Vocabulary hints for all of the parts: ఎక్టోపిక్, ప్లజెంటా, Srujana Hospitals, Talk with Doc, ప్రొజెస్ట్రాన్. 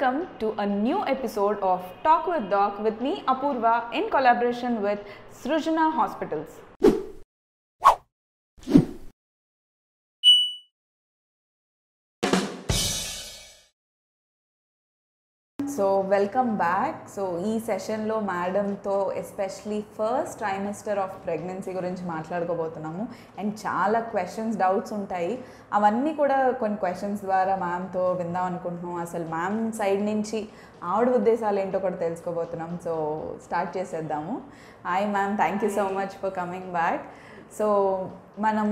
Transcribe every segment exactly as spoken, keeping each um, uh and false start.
welcome to a new episode of Talk with Doc with me, Apurva, in collaboration with Srujana Hospitals. So welcome back. So ई session लो madam तो especially first trimester of pregnancy गुरिंचि मातलाडुकोबोतुन्नामु and चाला questions doubts उंटाई अवन्नी कूडा कोन्नि क्वेश्चंस द्वारा मैम तो विंदाम अनुकुंटुन्नाम असल मैम साइड नुंचि आविड उद्देशालु एंटो कूडा तेलुसुकोबोतुन्नाम. सो स्टार्ट चेसेद्दामु. Hi ma'am, thank you so much for coming back. So మనం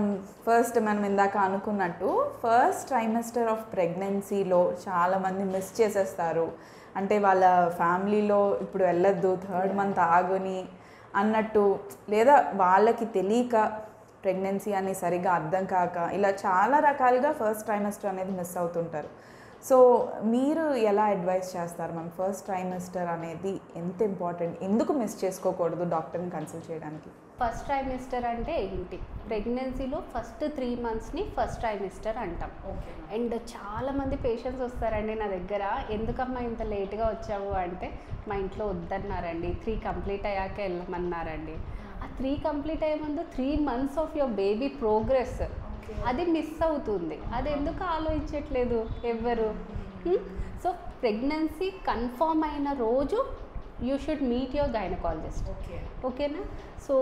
ఫస్ట్ మనం ఇందాక అనుకున్నట్టు ఫస్ట్ ట్రైమెస్టర్ ఆఫ్ ప్రెగ్నెన్సీలో చాలామంది మిస్ చేసేస్తారు. అంటే వాళ్ళ ఫ్యామిలీలో ఇప్పుడు వెళ్ళొద్దు, థర్డ్ మంత్ ఆగుని అన్నట్టు, లేదా వాళ్ళకి తెలియక ప్రెగ్నెన్సీ అని సరిగా అర్థం కాక ఇలా చాలా రకాలుగా ఫస్ట్ ట్రైమెస్టర్ అనేది మిస్ అవుతుంటారు. సో మీరు ఎలా అడ్వైస్ చేస్తారు మ్యామ్, ఫస్ట్ ట్రైమెస్టర్ అనేది ఎంత ఇంపార్టెంట్, ఎందుకు మిస్ చేసుకోకూడదు డాక్టర్ని కన్సల్ట్ చేయడానికి? ఫస్ట్ ట్రైమెస్టర్ అంటే ఏంటి? ప్రెగ్నెన్సీలో ఫస్ట్ త్రీ మంత్స్ని ఫస్ట్ ట్రైమెస్టర్ అంటాం. ఓకే. అండ్ చాలామంది పేషెంట్స్ వస్తారండి నా దగ్గర, ఎందుకమ్మా ఇంత లేట్గా వచ్చావు అంటే మా ఇంట్లో వద్దన్నారండి, త్రీ కంప్లీట్ అయ్యాక వెళ్ళమన్నారండి. ఆ త్రీ కంప్లీట్ అయ్యే ముందు three months of your baby progress అది మిస్ అవుతుంది. అది ఎందుకు ఆలోచించట్లేదు ఎవ్వరు? సో ప్రెగ్నెన్సీ కన్ఫర్మ్ అయిన రోజు you should meet your gynaecologist. Okay, ఓకేనా? సో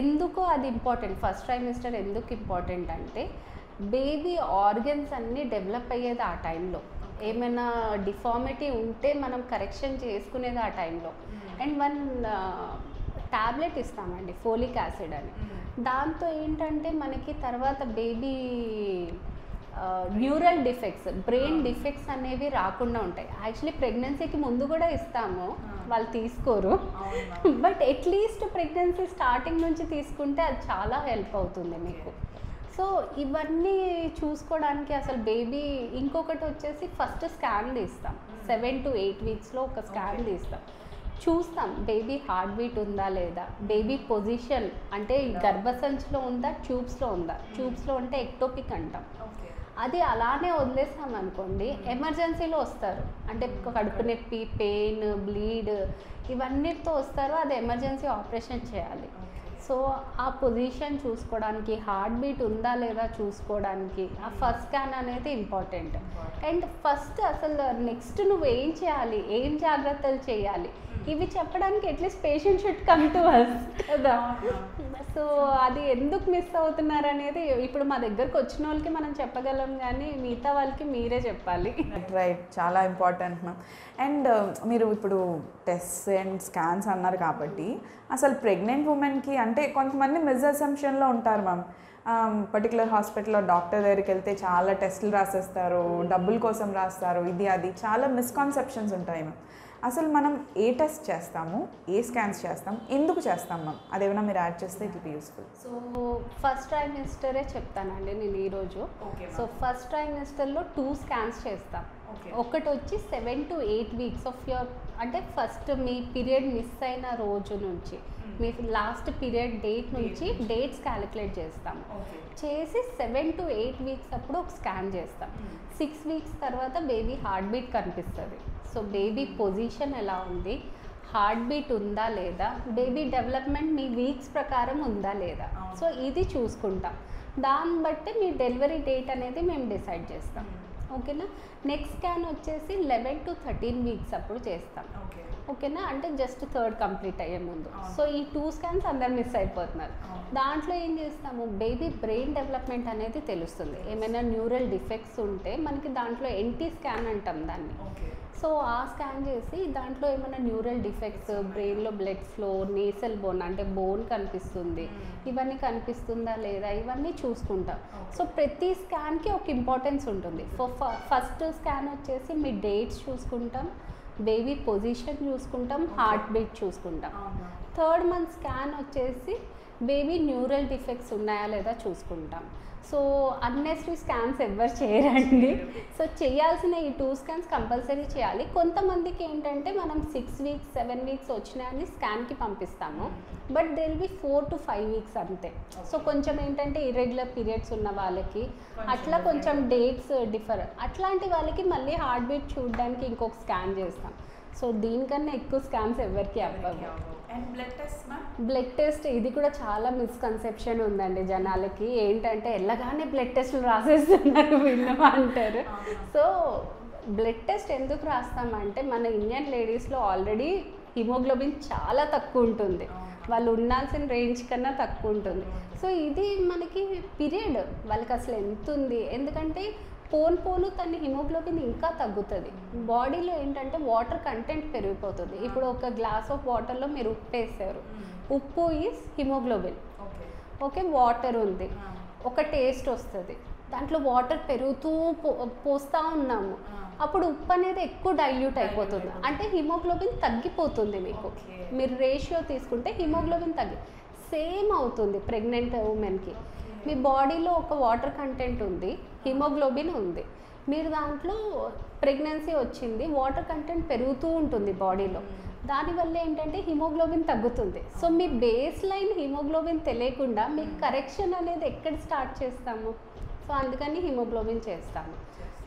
ఎందుకు అది ఇంపార్టెంట్, ఫస్ట్ ట్రైమెస్టర్ ఎందుకు ఇంపార్టెంట్ అంటే బేబీ ఆర్గన్స్ అన్నీ డెవలప్ అయ్యేది ఆ టైంలో, ఏమైనా డిఫార్మిటీ ఉంటే మనం కరెక్షన్ చేసుకునేది ఆ టైంలో. అండ్ వన్ ట్యాబ్లెట్ ఇస్తామండి ఫోలిక్ యాసిడ్ అని, దాంతో ఏంటంటే మనకి తర్వాత baby neural defects, brain defects అనేవి రాకుండా ఉంటాయి. యాక్చువల్లీ ప్రెగ్నెన్సీకి ముందు కూడా ఇస్తాము, వాళ్ళు తీసుకోరు, బట్ అట్లీస్ట్ ప్రెగ్నెన్సీ స్టార్టింగ్ నుంచి తీసుకుంటే అది చాలా హెల్ప్ అవుతుంది మీకు. సో ఇవన్నీ చూసుకోవడానికి అసలు బేబీ. ఇంకొకటి వచ్చేసి ఫస్ట్ స్కాన్ తీస్తాం, సెవెన్ టు ఎయిట్ వీక్స్లో ఒక స్కాన్ తీస్తాం, చూస్తాం బేబీ హార్ట్ బీట్ ఉందా లేదా, బేబీ పొజిషన్ అంటే గర్భసంచిలో ఉందా ట్యూబ్స్లో ఉందా, ట్యూబ్స్లో ఉంటే ఎక్టోపిక్ అంటాం. అది అలానే వదిలేస్తాం అనుకోండి, ఎమర్జెన్సీలో వస్తారు అంటే కడుపు నొప్పి, పెయిన్, బ్లీడ్ ఇవన్నిటితో వస్తారు, అది ఎమర్జెన్సీ ఆపరేషన్ చేయాలి. సో ఆ పొజిషన్ చూసుకోవడానికి, హార్ట్ బీట్ ఉందా లేదా చూసుకోవడానికి ఆ ఫస్ట్ స్కాన్ అనేది ఇంపార్టెంట్. అండ్ ఫస్ట్ అసలు నెక్స్ట్ నువ్వు ఏం చేయాలి, ఏం జాగ్రత్తలు చేయాలి, ఇవి చెప్పడానికి at least patient should come to us కదా. సో అది ఎందుకు మిస్ అవుతున్నారు అనేది ఇప్పుడు మా దగ్గరకు వచ్చిన వాళ్ళకి మనం చెప్పగలం, కానీ మిగతా వాళ్ళకి మీరే చెప్పాలి. రైట్, చాలా ఇంపార్టెంట్ మ్యామ్. అండ్ మీరు ఇప్పుడు టెస్ట్ అండ్ స్కాన్స్ అన్నారు కాబట్టి అసలు ప్రెగ్నెంట్ ఉమెన్కి అంటే కొంతమంది మిస్అసెంప్షన్లో ఉంటారు మ్యామ్, పర్టికులర్ హాస్పిటల్లో డాక్టర్ దగ్గరికి వెళ్తే చాలా టెస్టులు రాసేస్తారు, డబ్బుల కోసం రాస్తారు, ఇది అది చాలా మిస్కాన్సెప్షన్స్ ఉంటాయి మ్యామ్. అసలు మనం ఏ టెస్ట్ చేస్తాము, ఏ స్కాన్స్ చేస్తాం, ఎందుకు చేస్తాం మ్యామ్, అదేమైనా మీరు యాడ్ చేస్తే it will be useful. So first ట్రైమెస్టరే చెప్తానండి నేను ఈరోజు. సో ఫస్ట్ ట్రైమెస్టర్లో టూ స్కాన్స్ చేస్తాం. ఒకటి వచ్చి seven to eight weeks of your అంటే ఫస్ట్ మీ పీరియడ్ మిస్ అయిన రోజు నుంచి మీ లాస్ట్ పీరియడ్ డేట్ నుంచి డేట్స్ క్యాలిక్యులేట్ చేస్తాం, చేసి సెవెన్ టు ఎయిట్ వీక్స్ అప్పుడు ఒక స్కాన్ చేస్తాం. సిక్స్ వీక్స్ తర్వాత బేబీ హార్ట్ బీట్ కనిపిస్తుంది. సో బేబీ పొజిషన్ ఎలా ఉంది, హార్ట్ బీట్ ఉందా లేదా, బేబీ డెవలప్మెంట్ మీ వీక్స్ ప్రకారం ఉందా లేదా, సో ఇది చూసుకుంటాం. దాన్ని బట్టి మీ డెలివరీ డేట్ అనేది మేము డిసైడ్ చేస్తాం. ఓకేనా? నెక్స్ట్ స్కాన్ వచ్చేసి లెవెన్ టు థర్టీన్ వీక్స్ అప్పుడు చేస్తాం. ఓకేనా? అంటే జస్ట్ థర్డ్ కంప్లీట్ అయ్యే ముందు. సో ఈ టూ స్కాన్స్ అందరు మిస్ అయిపోతున్నారు. దాంట్లో ఏం చేస్తాము, బేబీ బ్రెయిన్ డెవలప్మెంట్ అనేది తెలుస్తుంది, ఏమైనా న్యూరల్ డిఫెక్ట్స్ ఉంటే మనకి దాంట్లో ఎన్టీ స్కాన్ అంటాం దాన్ని. సో ఆ స్కాన్ చేసి దాంట్లో ఏమైనా న్యూరల్ డిఫెక్ట్స్, బ్రెయిన్లో బ్లడ్ ఫ్లో, నేసల్ బోన్ అంటే బోన్ కనిపిస్తుంది, ఇవన్నీ కనిపిస్తుందా లేదా ఇవన్నీ చూసుకుంటాం. సో ప్రతి స్కాన్కి ఒక ఇంపార్టెన్స్ ఉంటుంది. ఫస్ట్ స్కాన్ వచ్చేసి మీ డేట్స్ చూసుకుంటాం, బేబీ పొజిషన్ చూసుకుంటాం, హార్ట్ బీట్ చూసుకుంటాం. థర్డ్ మంత్ స్కాన్ వచ్చేసి బేబీ న్యూరల్ డిఫెక్ట్స్ ఉన్నాయా లేదా చూసుకుంటాం. సో అన్నెసరీ స్కాన్స్ ఎవరు చేయరండి. సో చేయాల్సిన ఈ టూ స్కాన్స్ కంపల్సరీ చేయాలి. కొంతమందికి ఏంటంటే మనం సిక్స్ వీక్స్ సెవెన్ వీక్స్ వచ్చినాయని స్కాన్కి పంపిస్తాము, but they will be four to five weeks అంతే. సో కొంచెం ఏంటంటే ఇర్రెగ్యులర్ పీరియడ్స్ ఉన్న వాళ్ళకి అట్లా కొంచెం డేట్స్ డిఫర్, అట్లాంటి వాళ్ళకి మళ్ళీ హార్ట్ బీట్ చూడడానికి ఇంకొక స్కాన్ చేస్తాం. సో దీనికన్నా ఎక్కువ స్కాన్స్ ఎవరికి అవ్వవు. బ్లడ్ టెస్ట్ ఇది కూడా చాలా మిస్కన్సెప్షన్ ఉందండి జనాలకి. ఏంటంటే ఎలాగానే బ్లడ్ టెస్ట్లు రాసేస్తున్నారు వీళ్ళు అంటారు. సో బ్లడ్ టెస్ట్ ఎందుకు రాస్తామంటే మన ఇండియన్ లేడీస్లో ఆల్రెడీ హిమోగ్లోబిన్ చాలా తక్కువ ఉంటుంది, వాళ్ళు ఉండాల్సిన రేంజ్ కన్నా తక్కువ ఉంటుంది. సో ఇది మనకి పీరియడ్ వాళ్ళకి అసలు ఎంత ఉంది, ఎందుకంటే పోను పోను తన హిమోగ్లోబిన్ ఇంకా తగ్గుతుంది, బాడీలో ఏంటంటే వాటర్ కంటెంట్ పెరిగిపోతుంది. ఇప్పుడు ఒక గ్లాస్ ఆఫ్ వాటర్లో మీరు ఉప్పు వేసారు, ఉప్పు ఈజ్ హిమోగ్లోబిన్, ఓకే వాటర్ ఉంది, ఒక టేస్ట్ వస్తుంది, దాంట్లో వాటర్ పెరుగుతూ పో పోస్తూ ఉన్నాము, అప్పుడు ఉప్పు అనేది ఎక్కువ డైల్యూట్ అయిపోతుంది, అంటే హిమోగ్లోబిన్ తగ్గిపోతుంది. మీకు మీరు రేషియో తీసుకుంటే హిమోగ్లోబిన్ తగ్గి సేమ్ అవుతుంది ప్రెగ్నెంట్ ఉమెన్కి. మీ బాడీలో ఒక వాటర్ కంటెంట్ ఉంది, హిమోగ్లోబిన్ ఉంది, మీరు దాంట్లో ప్రెగ్నెన్సీ వచ్చింది, వాటర్ కంటెంట్ పెరుగుతూ ఉంటుంది బాడీలో, దానివల్ల ఏంటంటే హిమోగ్లోబిన్ తగ్గుతుంది. సో మీ బేస్ లైన్ హిమోగ్లోబిన్ తెలియకుండా మీ కరెక్షన్ అనేది ఎక్కడ స్టార్ట్ చేస్తాము, సో అందుకని హిమోగ్లోబిన్ చేస్తాము.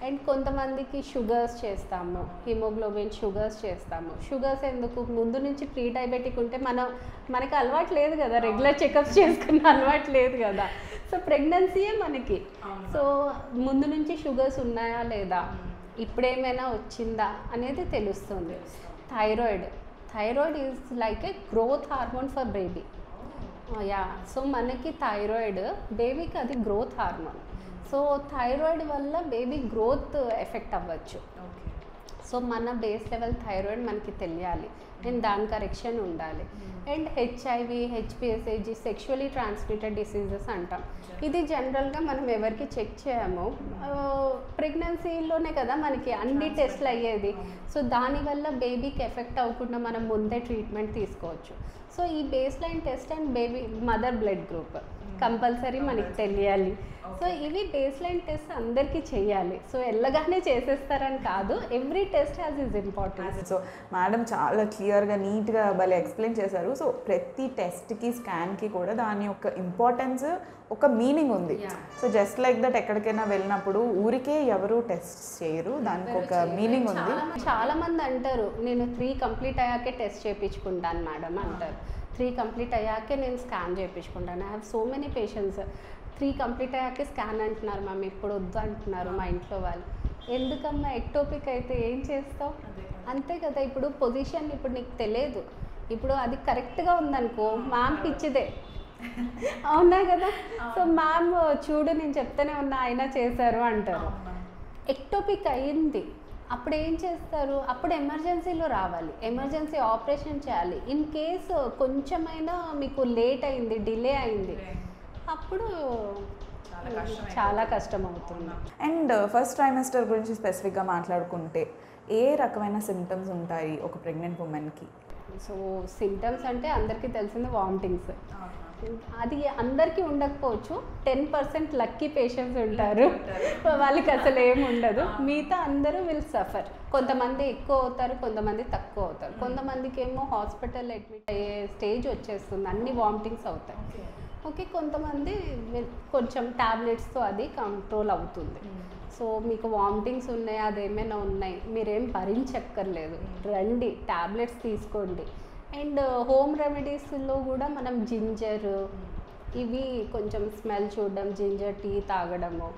అండ్ కొంతమందికి షుగర్స్ చేస్తాము, హిమోగ్లోబిన్ షుగర్స్ చేస్తాము. షుగర్స్ ఎందుకు, ముందు నుంచి ప్రీ డయాబెటిక్ ఉంటే మనం మనకు అలవాటు లేదు కదా, రెగ్యులర్ చెకప్స్ చేసుకున్న అలవాటు లేదు కదా, సో ప్రెగ్నెన్సీయే మనకి. సో ముందు నుంచి షుగర్స్ ఉన్నాయా లేదా, ఇప్పుడేమైనా వచ్చిందా అనేది తెలుస్తుంది. Thyroid thyroid is like a growth hormone for baby. Yeah so మనకి థైరాయిడ్ బేబీకి అది గ్రోత్ హార్మోన్. సో థైరాయిడ్ వల్ల బేబీ గ్రోత్ ఎఫెక్ట్ అవ్వచ్చు. సో మన బేస్ లెవెల్ థైరాయిడ్ మనకి తెలియాలి అండ్ దాని కరెక్షన్ ఉండాలి. అండ్ హెచ్ఐవి, హెచ్పిఎస్ఏజీ సెక్షువలీ ట్రాన్స్మిటెడ్ డిసీజెస్ అంటాం. ఇది జనరల్గా మనం ఎవరికి చెక్ చేయము, ప్రెగ్నెన్సీలోనే కదా మనకి అన్ని టెస్ట్లు అయ్యేది. సో దానివల్ల బేబీకి ఎఫెక్ట్ అవ్వకుండా మనం ముందే ట్రీట్మెంట్ తీసుకోవచ్చు. సో ఈ base line test and baby mother blood group compulsory మనకి తెలియాలి. సో ఇవి బేస్ లైన్ టెస్ట్ అందరికీ చేయాలి. సో ఎల్లగానే చేసేస్తారని కాదు, every test has is importance. So madam చాలా క్లియర్గా నీట్గా భలే ఎక్స్ప్లెయిన్ చేశారు. సో ప్రతి టెస్ట్కి స్కాన్కి కూడా దాని యొక్క ఇంపార్టెన్స్, ఒక మీనింగ్ ఉంది. సో జస్ట్ లైక్ దట్ ఎక్కడికైనా వెళ్ళినప్పుడు ఊరికే ఎవరు టెస్ట్ చేయరు, దానికి ఒక మీనింగ్ ఉంది. చాలా మంది అంటారు నేను త్రీ కంప్లీట్ అయ్యాకే టెస్ట్ చేయించుకుంటాను మేడం అంటారు. త్రీ కంప్లీట్ అయ్యాకే నేను స్కాన్ చేయించుకుంటాను. I have so many patients three complete అయ్యాకే స్కాన్ అంటున్నారు, మ్యామ్ ఇప్పుడు వద్దు అంటున్నారు మా ఇంట్లో వాళ్ళు. ఎందుకమ్మా ఎక్టోపిక్ అయితే ఏం చేస్తావు, అంతే కదా. ఇప్పుడు పొజిషన్ ఇప్పుడు నీకు తెలియదు, ఇప్పుడు అది కరెక్ట్గా ఉందనుకో మ్యామ్ పిచ్చిదే, అవునా కదా. సో మ్యామ్ చూడు నేను చెప్తూనే ఉన్నా అయినా చేశారు అంటారు. ఎక్టోపిక్ అయింది అప్పుడు ఏం చేస్తారు, అప్పుడు ఎమర్జెన్సీలో రావాలి, ఎమర్జెన్సీ ఆపరేషన్ చేయాలి. ఇన్ కేస్ కొంచెమైనా మీకు లేట్ అయింది, డిలే అయింది, అప్పుడు చాలా కష్టం అవుతుంది. అండ్ ఫస్ట్ ట్రైమెస్టర్ గురించి స్పెసిఫిక్గా మాట్లాడుకుంటే ఏ రకమైన సిమ్టమ్స్ ఉంటాయి ఒక ప్రెగ్నెంట్ ఉమెన్కి? సో సిమ్టమ్స్ అంటే అందరికీ తెలిసింది వామిటింగ్స్. అది అందరికీ ఉండకపోవచ్చు, టెన్ పర్సెంట్ లక్కీ పేషెంట్స్ ఉంటారు వాళ్ళకి అసలు ఏమి ఉండదు, మిగతా అందరూ విల్ సఫర్. కొంతమంది ఎక్కువ అవుతారు, కొంతమంది తక్కువ అవుతారు, కొంతమందికి ఏమో హాస్పిటల్ అడ్మిట్ అయ్యే స్టేజ్ వచ్చేస్తుంది, అన్ని వామిటింగ్స్ అవుతాయి. ఓకే కొంతమంది కొంచెం ట్యాబ్లెట్స్తో అది కంట్రోల్ అవుతుంది. సో మీకు వామిటింగ్స్ ఉన్నాయి, అదేమైనా ఉన్నాయి, మీరేం భరించక్కర్లేదు, రండి ట్యాబ్లెట్స్ తీసుకోండి. అండ్ హోమ్ రెమెడీస్లో కూడా మనం జింజర్ ఇవి కొంచెం స్మెల్ చూడడం, జింజర్ టీ తాగడము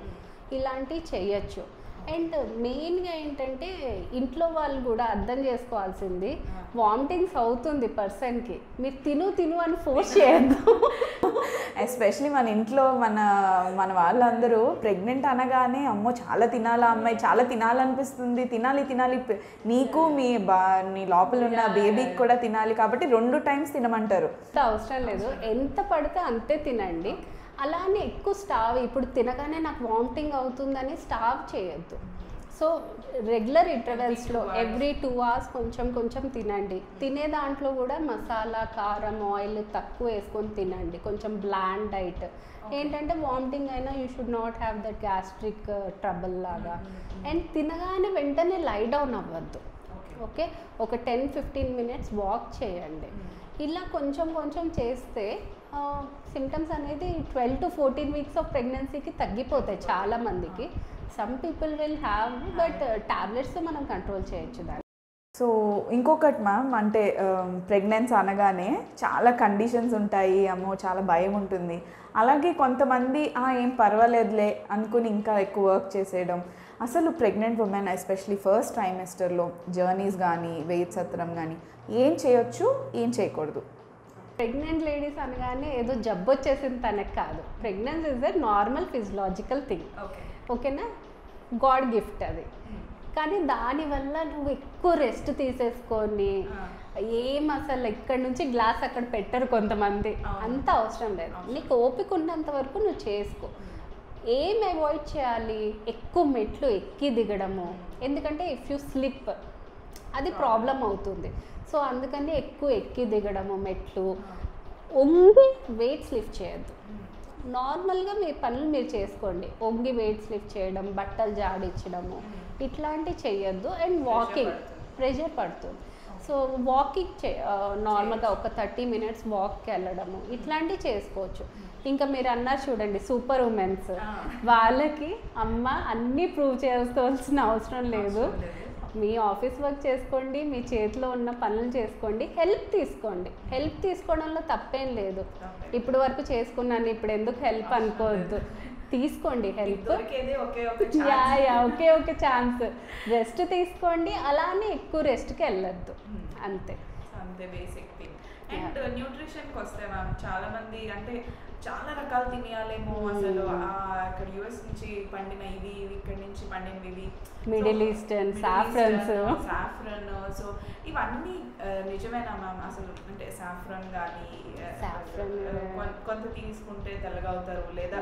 ఇలాంటివి చేయొచ్చు. అండ్ మెయిన్గా ఏంటంటే ఇంట్లో వాళ్ళు కూడా అర్థం చేసుకోవాల్సింది, వామిటింగ్స్ అవుతుంది పర్సన్కి, మీరు తిను తిను అని ఫోర్స్ చేయొద్దు. ఎస్పెషలీ మన ఇంట్లో మన మన వాళ్ళందరూ ప్రెగ్నెంట్ అనగానే అమ్మో చాలా తినాలా అమ్మాయి, చాలా తినాలనిపిస్తుంది, తినాలి తినాలి, నీకు మీ బా నీ లోపల ఉన్న బేబీకి కూడా తినాలి, కాబట్టి రెండు టైమ్స్ తినమంటారు. అవసరం లేదు, ఎంత పడితే అంతే తినండి. అలానే ఎక్కువ స్టావ్ ఇప్పుడు తినగానే నాకు వామిటింగ్ అవుతుందని స్టావ్ చేయొద్దు. సో సో రెగ్యులర్ ఇంటర్వెల్స్ లో ఎవ్రీ టూ అవర్స్ కొంచెం కొంచెం తినండి. తినే దాంట్లో కూడా మసాలా కారం ఆయిల్ తక్కువ వేసుకొని తినండి. కొంచెం బ్లాండ్ డైట్ ఏంటంటే వామిటింగ్ అయినా you should not have that gastric trouble లాగా. అండ్ తినగానే వెంటనే లై డౌన్ అవ్వద్దు. ఓకే, ఒక టెన్ ఫిఫ్టీన్ మినిట్స్ వాక్ చేయండి. ఇలా కొంచెం కొంచెం చేస్తే సిమ్టమ్స్ అనేది twelve to fourteen weeks of ప్రెగ్నెన్సీకి తగ్గిపోతాయి చాలామందికి. Some people will have but tablets మనం కంట్రోల్ చేయొచ్చు దాన్ని. సో ఇంకొకటి మ్యామ్, అంటే ప్రెగ్నెన్సీ అనగానే చాలా కండిషన్స్ ఉంటాయి, అమ్మో చాలా భయం ఉంటుంది. అలాగే కొంతమంది ఏం పర్వాలేదులే అనుకుని ఇంకా ఎక్కువ వర్క్ చేసేయడం. అసలు ప్రెగ్నెంట్ ఉమెన్ ఎస్పెషలీ ఫస్ట్ ట్రైమెస్టర్లో జర్నీస్ కానీ వెయిట్ సత్రం కానీ ఏం చేయొచ్చు ఏం చేయకూడదు? ప్రెగ్నెంట్ లేడీస్ అనగానే ఏదో జబ్బు వచ్చేసింది తనకు కాదు. Pregnancy is a normal physiological thing. ఓకేనా, గాడ్ గిఫ్ట్ అది. కానీ దానివల్ల నువ్వు ఎక్కువ రెస్ట్ తీసేసుకొని ఏం అసలు ఇక్కడ నుంచి గ్లాస్ అక్కడ పెట్టరు కొంతమంది, అంత అవసరం లేదు. నీకు ఓపిక ఉన్నంత వరకు నువ్వు చేసుకో. ఏం అవాయిడ్ చేయాలి? ఎక్కువ మెట్లు ఎక్కి దిగడము, ఎందుకంటే ఇఫ్ యూ స్లిప్ అది ప్రాబ్లం అవుతుంది. సో అందుకని ఎక్కువ ఎక్కి దిగడము, మెట్లు, ఒంగి వెయిట్స్ లిఫ్ట్ చేయద్దు. నార్మల్గా మీ పనులు మీరు చేసుకోండి. ఒంగి వెయిట్స్ లిఫ్ట్ చేయడం, బట్టలు జాడించడము ఇట్లాంటివి చేయొద్దు. అండ్ వాకింగ్ ప్రెషర్ పడుతుంది. సో వాకింగ్ చే నార్మల్గా ఒక థర్టీ మినిట్స్ వాక్కి వెళ్ళడము ఇట్లాంటివి చేసుకోవచ్చు. ఇంకా మీరు అన్నారు చూడండి సూపర్ ఉమెన్స్, వాళ్ళకి అమ్మ అన్నీ ప్రూవ్ చేసుకోవాల్సిన అవసరం లేదు. మీ ఆఫీస్ వర్క్ చేసుకోండి, మీ చేతిలో ఉన్న పనులు చేసుకోండి, హెల్ప్ తీసుకోండి. హెల్ప్ తీసుకోవడంలో తప్పేం లేదు. ఇప్పుడు వరకు చేసుకున్నాను ఇప్పుడు ఎందుకు హెల్ప్ అనుకోవద్దు, తీసుకోండి హెల్ప్. యా యా ఒకే ఒక ఛాన్స్ రెస్ట్ తీసుకోండి. అలానే ఎక్కువ రెస్ట్కి వెళ్ళొద్దు, అంతే అంతే బేసిక్ థింగ్. అండ్ న్యూట్రిషన్కి వస్తే మ్యామ్, చాలామంది అంటే చాలా రకాలు తినేయాలేమో అసలు, అక్కడ యుఎస్ నుంచి పండిన ఇవి ఇక్కడ నుంచి పండినవి, middle Eastern saffrons saffron so ఇవన్నీ నిజమేనా మ్యామ్? అసలు అంటే సాఫ్రన్ కానీ కొంత తీసుకుంటే తెల్లగవుతారు, లేదా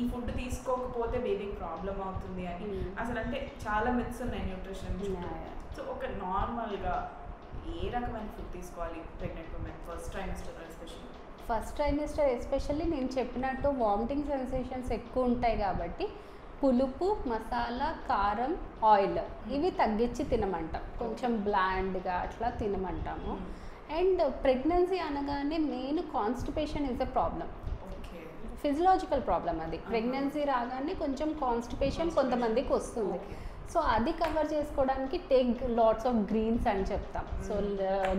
ఈ ఫుడ్ తీసుకోకపోతే బేబీకి ప్రాబ్లం అవుతుంది అని, అసలు అంటే చాలా మిత్స్ ఉన్నాయి న్యూట్రిషన్. సో ఒక నార్మల్గా ఏ రకమైన ఫుడ్ తీసుకోవాలి pregnant women first trimester especially? First trimester especially నేను చెప్పినట్టు వామిటింగ్ సెన్సేషన్స్ ఎక్కువ ఉంటాయి కాబట్టి పులుపు, మసాలా, కారం, ఆయిల్ ఇవి తగ్గించి తినమంటాం. కొంచెం బ్లాండ్గా అట్లా తినమంటాము. అండ్ ప్రెగ్నెన్సీ అనగానే main constipation is a problem, physiological problem. అది ప్రెగ్నెన్సీ రాగానే కొంచెం కాన్స్టిపేషన్ కొంతమందికి వస్తుంది. సో అది కవర్ చేసుకోవడానికి టేక్ లాట్స్ ఆఫ్ గ్రీన్స్ అని చెప్తాం. సో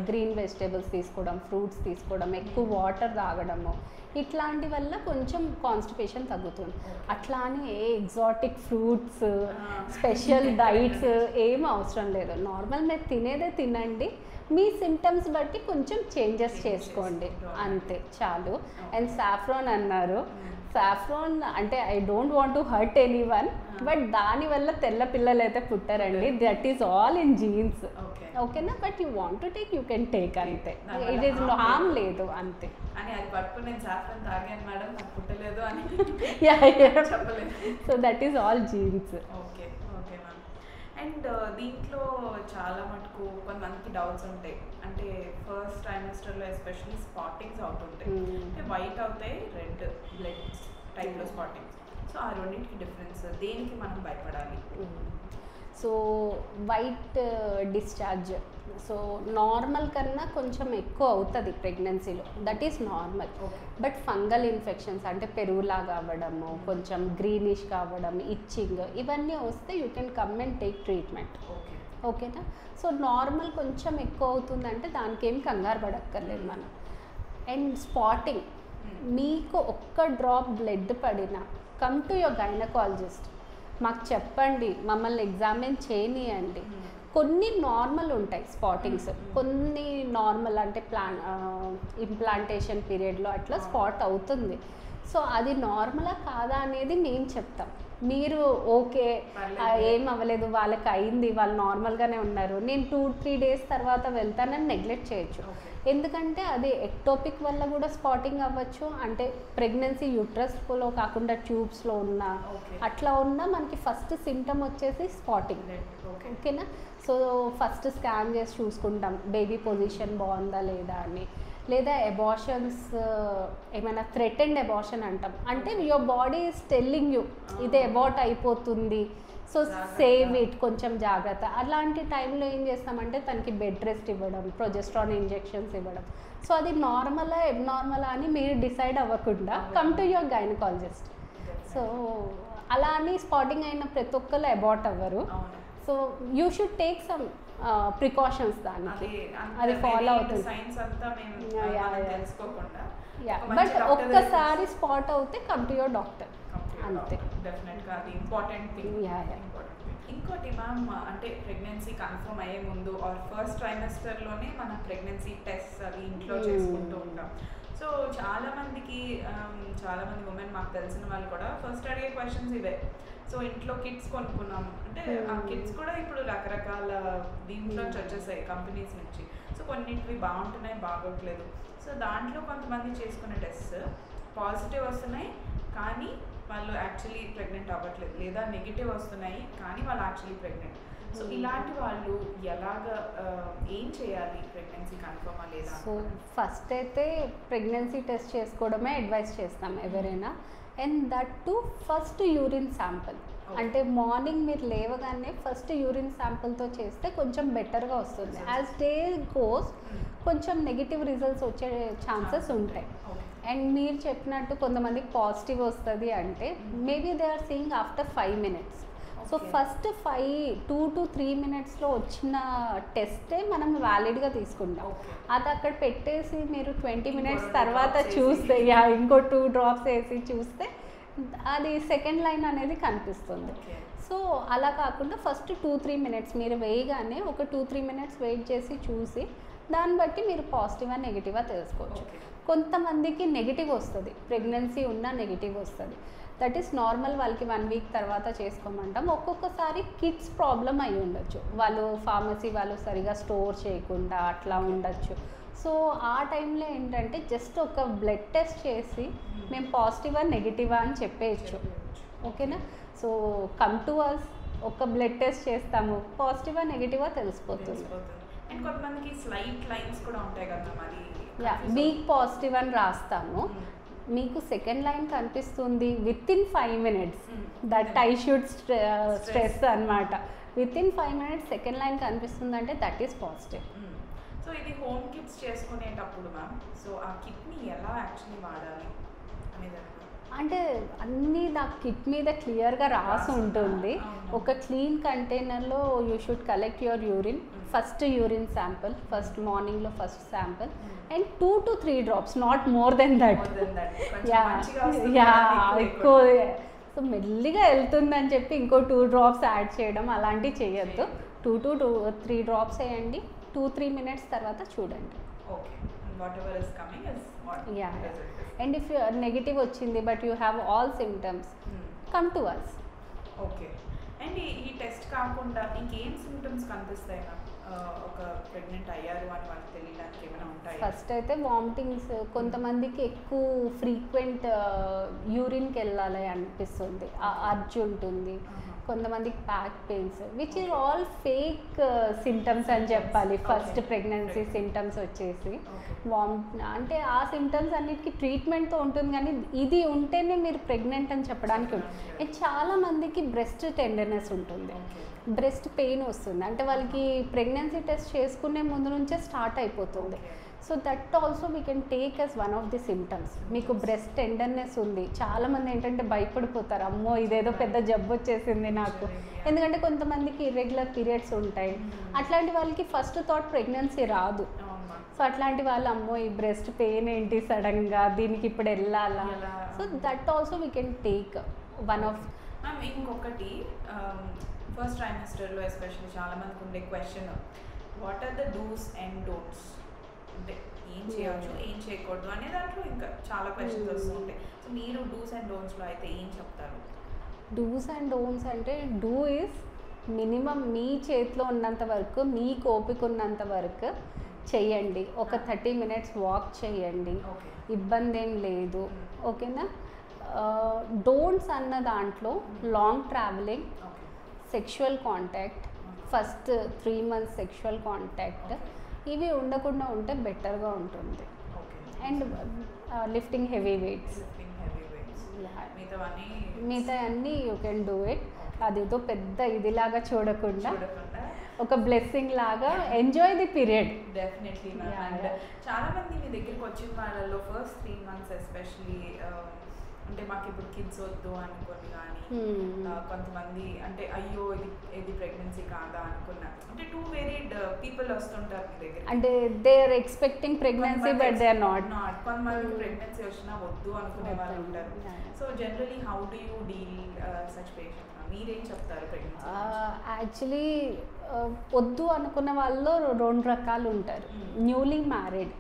గ్రీన్ వెజిటేబుల్స్ తీసుకోవడం, ఫ్రూట్స్ తీసుకోవడం, ఎక్కువ వాటర్ తాగడము ఇట్లాంటి వల్ల కొంచెం కాన్స్టిపేషన్ తగ్గుతుంది. అట్లానే ఏ ఎగ్జాటిక్ ఫ్రూట్స్, స్పెషల్ డైట్స్ ఏం అవసరం లేదు. నార్మల్ మీరు తినేదే తినండి, మీ సిమ్టమ్స్ బట్టి కొంచెం చేంజెస్ చేసుకోండి, అంతే చాలు. అండ్ సాఫ్రాన్ అన్నారు, సాఫ్రాన్ అంటే I don't want to hurt anyone, but దానివల్ల తెల్ల పిల్లలు అయితే పుట్టారండి. That is all in genes. ఓకేనా, but you want to take you can take, అంతే. ఇట్ ఈస్ హామ్ లేదు, అంతే. So that is all genes. And దీంట్లో చాలా మటుకు కొంతమందికి డౌట్స్ ఉంటాయి, అంటే ఫస్ట్ ట్రైమెస్టర్లో ఎస్పెషల్లీ స్పాటింగ్స్ అవుతుంటాయి, అంటే వైట్ అవుతాయి, రెడ్ బ్లడ్ టైప్లో స్పాటింగ్స్. సో ఆ రెండింటికి డిఫరెన్స్, దేనికి మనం భయపడాలి? So white discharge so normal కన్నా కొంచెం ఎక్కువ అవుతుంది ప్రెగ్నెన్సీలో, that is normal. But fungal infections అంటే పెరుగులాగా అవ్వడము, కొంచెం గ్రీనిష్ కావడం, ఇచ్చింగ్ ఇవన్నీ వస్తే you can come and take treatment. ఓకేనా, సో నార్మల్ కొంచెం ఎక్కువ అవుతుందంటే దానికి ఏం కంగారు పడక్కర్లేదు మనం. అండ్ స్పాటింగ్ మీకు ఒక్క డ్రాప్ బ్లడ్ పడినా కమ్ టు యువర్ గైనకాలజిస్ట్, మాకు చెప్పండి, మమ్మల్ని ఎగ్జామిన్ చేయనియండి. కొన్ని నార్మల్ ఉంటాయి స్పాటింగ్స్, కొన్ని నార్మల్ అంటే ప్లాన్ ఇంప్లాంటేషన్ పీరియడ్లో అట్లా స్పాట్ అవుతుంది. సో అది నార్మలా కాదా అనేది మేము చెప్తాం. మీరు ఓకే ఏం అవ్వలేదు వాళ్ళకి అయింది వాళ్ళు నార్మల్గానే ఉన్నారు నేను టూ త్రీ డేస్ తర్వాత వెళ్తానని నెగ్లెక్ట్ చేయొచ్చు. ఎందుకంటే అది ఎక్టోపిక్ వల్ల కూడా స్పాటింగ్ అవ్వచ్చు, అంటే ప్రెగ్నెన్సీ యూట్రస్లో కాకుండా ట్యూబ్స్లో ఉన్నా అట్లా ఉన్నా మనకి ఫస్ట్ సిమ్టమ్ వచ్చేసి స్పాటింగ్. ఓకేనా, సో ఫస్ట్ స్కాన్ చేసి చూసుకుంటాం బేబీ పొజిషన్ బాగుందా లేదా అని. లేదా అబార్షన్స్ ఏమైనా థ్రెటెండ్ అబార్షన్ అంటాం, అంటే your body is telling you ఇది అబార్ట్ అయిపోతుంది సో సేవ్ ఇట్ కొంచెం జాగ్రత్త. అలాంటి టైంలో ఏం చేస్తామంటే తనకి బెడ్ రెస్ట్ ఇవ్వడం, ప్రొజెస్ట్రాన్ ఇంజెక్షన్స్ ఇవ్వడం. సో అది నార్మలా అబ్నార్మలా అని మీరు డిసైడ్ అవ్వకుండా come to your gynaecologist. So అలా అని స్పాటింగ్ అయిన ప్రతి ఒక్కరు అబార్ట్ అవ్వరు, so you should take some precautions దానికి అది ఫాలో అవుతుంది. బట్ ఒక్కసారి స్పాట్ అవుతే కమ్ టు యువర్ డాక్టర్ అంతే. డెఫినెట్గా అది ఇంపార్టెంట్ థింగ్. ఇంకోటి మ్యామ్, అంటే ప్రెగ్నెన్సీ కన్ఫర్మ్ అయ్యే ముందు ఆర్ ఫస్ట్ ట్రైమెస్టర్లోనే మనం ప్రెగ్నెన్సీ టెస్ట్ అవి ఇంట్లో చేసుకుంటూ ఉంటాం. సో చాలామందికి చాలామంది ఉమెన్ మాకు తెలిసిన వాళ్ళు కూడా ఫస్ట్ అడిగే క్వశ్చన్స్ ఇవే. సో ఇంట్లో కిట్స్ కొనుక్కున్నాము అంటే ఆ కిట్స్ కూడా ఇప్పుడు రకరకాల దీంట్లోంచి వచ్చేసాయి కంపెనీస్ నుంచి. సో కొన్నింటివి బాగుంటున్నాయి, బాగోట్లేదు. సో దాంట్లో కొంతమంది చేసుకున్న టెస్ట్ పాజిటివ్ వస్తున్నాయి కానీ వాళ్ళు యాక్చువల్లీ ప్రెగ్నెంట్ అవ్వట్లేదు, లేదా నెగిటివ్ వస్తున్నాయి కానీ వాళ్ళు యాక్చువల్లీ ప్రెగ్నెంట్. సో ఇలాంటి వాళ్ళు ఎలాగా ఏం చేయాలి ప్రెగ్నెన్సీ కన్ఫర్మా లేదా? సో ఫస్ట్ అయితే ప్రెగ్నెన్సీ టెస్ట్ చేసుకోవడమే అడ్వైస్ చేస్తాం ఎవరైనా, and that to first urine sample. అంటే మార్నింగ్ మీరు లేవగానే ఫస్ట్ యూరిన్ శాంపుల్తో చేస్తే కొంచెం బెటర్గా వస్తుంది. యాజ్ డే గోస్ కొంచెం నెగిటివ్ రిజల్ట్స్ వచ్చే ఛాన్సెస్ ఉంటాయి. అండ్ మీరు చెప్పినట్టు కొంతమందికి పాజిటివ్ వస్తుంది అంటే maybe they are seeing after five minutes. So first five two to three మినిట్స్లో వచ్చిన టెస్టే మనం వ్యాలిడ్గా తీసుకుంటాం. అది అక్కడ పెట్టేసి మీరు ట్వంటీ మినిట్స్ తర్వాత చూస్తే యా ఇంకో టూ డ్రాప్స్ వేసి చూస్తే అది సెకండ్ లైన్ అనేది కనిపిస్తుంది. సో అలా కాకుండా ఫస్ట్ టూ త్రీ మినిట్స్ మీరు వేయగానే ఒక టూ త్రీ మినిట్స్ వెయిట్ చేసి చూసి దాన్ని బట్టి మీరు పాజిటివా నెగిటివా తెలుసుకోవచ్చు. కొంతమందికి నెగిటివ్ వస్తుంది, ప్రెగ్నెన్సీ ఉన్నా నెగిటివ్ వస్తుంది. దట్ ఈస్ నార్మల్, వాళ్ళకి వన్ వీక్ తర్వాత చేసుకోమంటాం. ఒక్కొక్కసారి కిడ్స్ ప్రాబ్లం అయి ఉండొచ్చు, వాళ్ళు ఫార్మసీ వాళ్ళు సరిగా స్టోర్ చేయకుండా అట్లా ఉండొచ్చు. సో ఆ టైంలో ఏంటంటే జస్ట్ ఒక బ్లడ్ టెస్ట్ చేసి మేము పాజిటివా నెగిటివా అని చెప్పేయచ్చు. ఓకేనా, సో కమ్ టు అస్, ఒక బ్లడ్ టెస్ట్ చేస్తాము, పాజిటివా నెగిటివా తెలిసిపోతుంది. అండ్ కొంతమందికి స్లైట్ లైన్స్ కూడా ఉంటాయి కదా, మరి యా వీక్ పాజిటివ్ అని రాస్తాము, మీకు సెకండ్ లైన్ కనిపిస్తుంది within five minutes. That I should stress అన్నమాట, within five minutes second line కనిపిస్తుంది అంటే దట్ ఈస్ పాజిటివ్. సో ఇది హోమ్ కిట్స్ చేసుకునేటప్పుడు మ్యామ్, సో ఆ కిట్ని ఎలా యాక్చువల్లీ వాడాలి అనేది అంటే అన్నీ నా కిట్ మీద క్లియర్గా రాసి ఉంటుంది. ఒక క్లీన్ కంటైనర్లో you should collect your urine, first urine sample first మార్నింగ్లో first sample and two to three drops, not more than that. Yeah yeah ఎక్కువ సో మెల్లిగా వెళ్తుందని చెప్పి ఇంకో టూ డ్రాప్స్ యాడ్ చేయడం అలాంటివి చేయొద్దు. Two to two three drops వేయండి, టూ త్రీ మినిట్స్ తర్వాత చూడండి. Okay, whatever is coming is what yeah is. And if you are negative ochindi but you have all symptoms hmm. come to us. Okay, and ee test kaakunda inke em symptoms kanipisthayi na oka pregnant ayyaru ani vaaru teliyadaniki emana untayi? First aithe vomitings, kontha mandiki ekku frequent urine ki ellali anipistundi, urge untundi. కొంతమందికి back pains which is all fake symptoms అని చెప్పాలి. First pregnancy symptoms వచ్చేసి vomit, అంటే ఆ symptoms అన్నిటికీ ట్రీట్మెంట్తో ఉంటుంది కానీ ఇది ఉంటేనే మీరు ప్రెగ్నెంట్ అని చెప్పడానికి ఉంటుంది. చాలామందికి బ్రెస్ట్ టెండర్నెస్ ఉంటుంది, బ్రెస్ట్ పెయిన్ వస్తుంది, అంటే వాళ్ళకి ప్రెగ్నెన్సీ టెస్ట్ చేసుకునే ముందు నుంచే స్టార్ట్ అయిపోతుంది. So that also we can take as one of the symptoms. మీకు బ్రెస్ట్ టెండర్నెస్ ఉంది, చాలామంది ఏంటంటే భయపడిపోతారు, అమ్మో ఇదేదో పెద్ద జబ్బు వచ్చేసింది నాకు, ఎందుకంటే కొంతమందికి ఇర్రెగ్యులర్ పీరియడ్స్ ఉంటాయి. అట్లాంటి వాళ్ళకి ఫస్ట్ థాట్ ప్రెగ్నెన్సీ రాదు. సో అట్లాంటి వాళ్ళు అమ్మో ఈ బ్రెస్ట్ పెయిన్ ఏంటి సడన్గా, దీనికి ఇప్పుడు వెళ్ళాలా? So that also we can take one of. ఇంకొకటి ఫస్ట్ ట్రైమెస్టర్లో ఎస్పెషల్లీ చాలామందికి ఉండే question, what are the dos and don'ts, అంటే ఏం చేయవచ్చు ఏం చేయకూడదు అనే దాంట్లో ఇంకా చాలా క్వశ్చన్స్ వస్తూ ఉంటాయి. సో మీరు డూస్ అండ్ డోంట్స్లో అయితే ఏం చెప్తారు? డూస్ అండ్ డోన్స్ అంటే డూ ఇస్ మినిమం మీ చేతిలో ఉన్నంత వరకు, మీ ఓపిక ఉన్నంత వరకు చేయండి. ఒక థర్టీ మినిట్స్ వాక్ చేయండి, ఇబ్బంది ఏం లేదు, ఓకేనా. డోంట్స్ అన్న దాంట్లో long travelling, sexual contact, first three months sexual contact ఇవి ఉండకుండా ఉంటే బెటర్గా ఉంటుంది. అండ్ లిఫ్టింగ్ హెవీ వెయిట్స్, మిగతా అన్నీ యూ కెన్ డూ ఇట్. అదేదో పెద్ద ఇదిలాగా చూడకుండా ఒక బ్లెస్సింగ్ లాగా enjoy the period. Definitely ma'am. And చాలామంది మీ దగ్గరికి వచ్చిన వాళ్ళలో ఫస్ట్ త్రీ మంత్స్ ఎస్పెషలీ అంటే మాకు ఇప్పుడు కిడ్స్ వద్దు అనుకుని, కానీ కొంతమంది అంటే అయ్యో ఇది ఇది ప్రెగ్నెన్సీ కాదా అనుకున్నా, అంటే టూ వేరియడ్ పీపుల్ వస్తుంటారు మీ దగ్గర. అంటే they are expecting pregnancy but they are not not కొంతమంది ప్రెగ్నెన్సీ వచ్చినా వద్దు అనుకునే వాళ్ళు ఉంటారు. So generally how do you deal such patients? మీరేం చెప్తారు? యాక్చువల్లీ వద్దు అనుకున్న వాళ్ళు రెండు రకాలు ఉంటారు. న్యూలీ మ్యారీడ్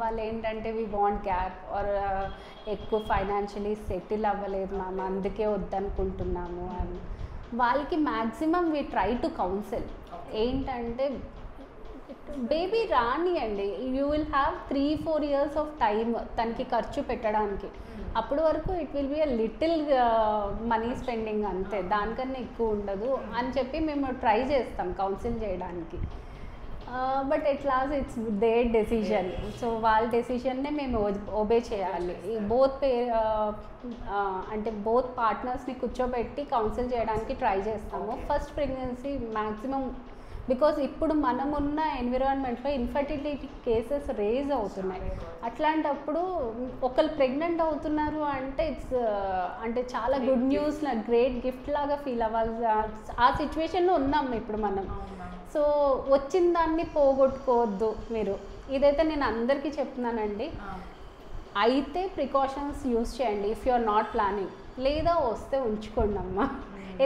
వాళ్ళు ఏంటంటే వి వాంట్ గ్యాప్ ఆర్ ఎక్కువ ఫైనాన్షియలీ సెటిల్ అవ్వలేదు మ్యామ్ అందుకే వద్దనుకుంటున్నాము అని. వాళ్ళకి maximum we try to counsel ఏంటంటే బేబీ రానియండి, you will have three four years of time తనకి ఖర్చు పెట్టడానికి. అప్పటి వరకు it will be a little money spending అంతే, దానికన్నా ఎక్కువ ఉండదు అని చెప్పి మేము ట్రై చేస్తాం కౌన్సిల్ చేయడానికి. But at last it's their decision, so వాళ్ళ డెసిషన్నే మేము ఓబే చేయాలి. బోత్ పే అంటే బోత్ పార్ట్నర్స్ని కూర్చోబెట్టి కౌన్సిల్ చేయడానికి ట్రై చేస్తాము. ఫస్ట్ ప్రెగ్నెన్సీ మ్యాక్సిమం బికాజ్ ఇప్పుడు మనం ఉన్న ఎన్విరాన్మెంట్లో ఇన్ఫర్టిలిటీ కేసెస్ రేజ్ అవుతున్నాయి. అట్లాంటప్పుడు ఒకళ్ళు ప్రెగ్నెంట్ అవుతున్నారు అంటే ఇట్స్ అంటే చాలా గుడ్ న్యూస్, గ్రేట్ గిఫ్ట్ లాగా ఫీల్ అవ్వాలి. ఆ సిచ్యువేషన్లో ఉన్నాం ఇప్పుడు మనం. సో వచ్చిన దాన్ని పోగొట్టుకోవద్దు మీరు, ఇదైతే నేను అందరికీ చెప్తున్నానండి. అయితే ప్రికాషన్స్ యూస్ చేయండి if you are not planning, లేదా వస్తే ఉంచుకోండి అమ్మా.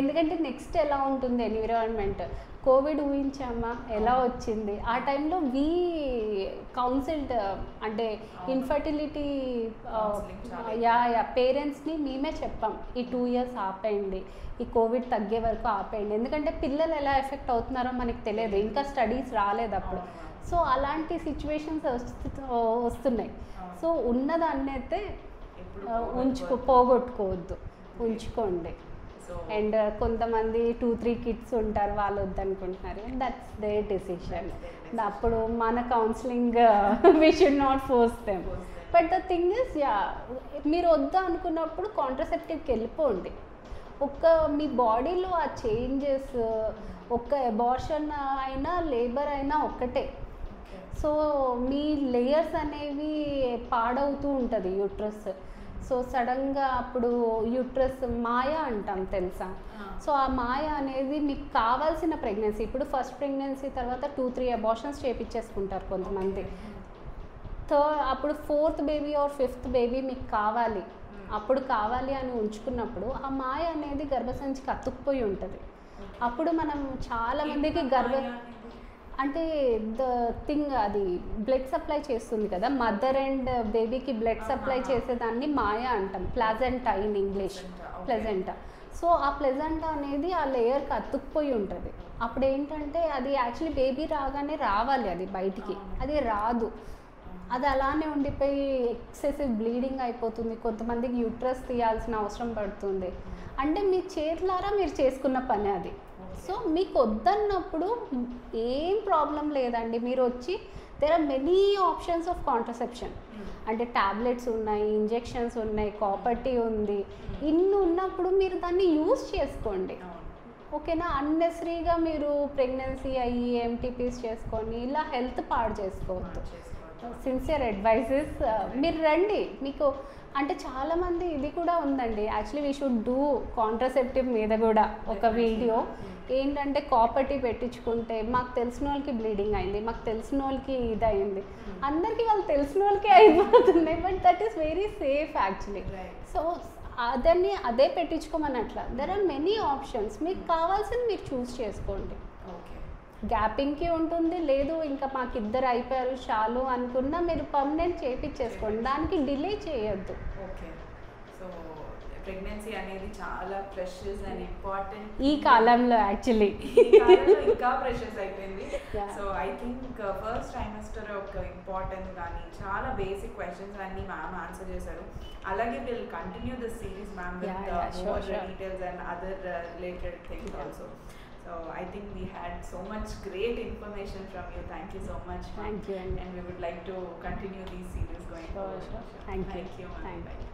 ఎందుకంటే నెక్స్ట్ ఎలా ఉంటుంది ఎన్విరాన్మెంట్, కోవిడ్ ఊహించామా ఎలా వచ్చింది, ఆ టైంలో వీ కౌన్సిల్డ్ అంటే ఇన్ఫర్టిలిటీ యా యా పేరెంట్స్ని మేమే చెప్పాం ఈ టూ ఇయర్స్ ఆపేయండి, ఈ కోవిడ్ తగ్గే వరకు ఆపేయండి. ఎందుకంటే పిల్లలు ఎలా ఎఫెక్ట్ అవుతున్నారో మనకు తెలియదు, ఇంకా స్టడీస్ రాలేదు అప్పుడు. సో అలాంటి సిచ్యువేషన్స్ వస్తున్నాయి. సో ఉన్నదాన్ని అయితే ఉంచుకో పోగొట్టుకోవద్దు, ఉంచుకోండి. అండ్ కొంతమంది టూ త్రీ కిడ్స్ ఉంటారు, వాళ్ళు వద్దనుకుంటున్నారు, దట్స్ దేర్ డెసిషన్. అప్పుడు మన counselling we should not force them. But the thing is yeah మీరు వద్దు అనుకున్నప్పుడు కాంట్రసెప్టివ్కి వెళ్ళిపోండి. ఒక్క మీ బాడీలో ఆ చేంజెస్, ఒక్క అబార్షన్ అయినా లేబర్ అయినా ఒక్కటే. సో మీ లేయర్స్ అనేవి పాడవుతూ ఉంటుంది యూట్రస్. సో సడన్గా అప్పుడు యూట్రస్ మాయ అంటాం తెలుసా. సో ఆ మాయ అనేది మీకు కావాల్సిన ప్రెగ్నెన్సీ, ఇప్పుడు ఫస్ట్ ప్రెగ్నెన్సీ తర్వాత టూ త్రీ అబార్షన్స్ చేపించేసుకుంటారు కొంతమంది. థర్డ్ అప్పుడు fourth baby or fifth baby మీకు కావాలి, అప్పుడు కావాలి అని ఉంచుకున్నప్పుడు ఆ మాయ అనేది గర్భసంచికి అతుక్కుపోయి ఉంటుంది. అప్పుడు మనం చాలామందికి గర్భ అంటే ద థింగ్ అది బ్లడ్ సప్లై చేస్తుంది కదా మదర్ అండ్ బేబీకి, బ్లడ్ సప్లై చేసేదాన్ని మాయా అంటాం, ప్లజెంటా in English ప్లజెంటా. So ఆ ప్లజెంటా అనేది ఆ లేయర్కి అతుక్కుపోయి ఉంటుంది. అప్పుడు ఏంటంటే అది యాక్చువల్లీ బేబీ రాగానే రావాలి అది బయటికి, అది రాదు, అది అలానే ఉండిపోయి ఎక్సెసివ్ బ్లీడింగ్ అయిపోతుంది. కొంతమందికి యూట్రస్ తీయాల్సిన అవసరం పడుతుంది. అంటే మీ చేతులారా మీరు చేసుకున్న పని అది. సో మీకు వద్దన్నప్పుడు ఏం ప్రాబ్లం లేదండి, మీరు వచ్చి there are many options of contraception. అంటే ట్యాబ్లెట్స్ ఉన్నాయి, ఇంజెక్షన్స్ ఉన్నాయి, కాపర్టీ ఉంది. ఇన్ని ఉన్నప్పుడు మీరు దాన్ని యూజ్ చేసుకోండి, ఓకేనా. అన్నెసరీగా మీరు ప్రెగ్నెన్సీ అయ్యి ఎంటీపీస్ చేసుకొని ఇలా హెల్త్ పాడు చేసుకోవద్దు. సిన్సియర్ అడ్వైస్ ఇస్ మీరు రండి. మీకు అంటే చాలామంది ఇది కూడా ఉందండి, actually we should do contraceptive మీద కూడా ఒక వీడియో. ఏంటంటే కాపర్టీ పెట్టించుకుంటే మాకు తెలిసిన వాళ్ళకి బ్లీడింగ్ అయింది, మాకు తెలిసిన వాళ్ళకి ఇది అయింది, అందరికీ వాళ్ళు తెలిసిన వాళ్ళకి అయిపోతున్నాయి. But that is very safe actually. So అదన్నీ అదే పెట్టించుకోమని అట్లా దెర్ ఆర్ మెనీ ఆప్షన్స్, మీకు కావాల్సింది మీరు చూస్ చేసుకోండి. గ్యాపింగ్కి ఉంటుంది, లేదు ఇంకా మాకు ఇద్దరు అయిపోయారు చాలు అనుకున్నా మీరు పర్మనెంట్ చేయించేసుకోండి, దానికి డిలే చేయొద్దు. ఓకే, సో ప్రెగ్నెన్సీ అనేది చాలా ప్రెషియస్ అండ్ ఇంపార్టెంట్ ఈ కాలంలో. యాక్చువల్లీ ఈ కాలంలో ఇంకా ప్రెషియస్ అయిపోయింది. So I think first trimester ఒక ఇంపార్టెంట్ కానీ చాలా బేసిక్ క్వశ్చన్స్ అన్ని మ్యామ్ ఆన్సర్ చేశారు. అలాగే will continue this series ma'am with more details and other related things also. So I think we had so much great information from you. Thank you so much. Thank you. And we would like to continue these series going forward. Sure, sure. Thank you. Thank you. Thank you.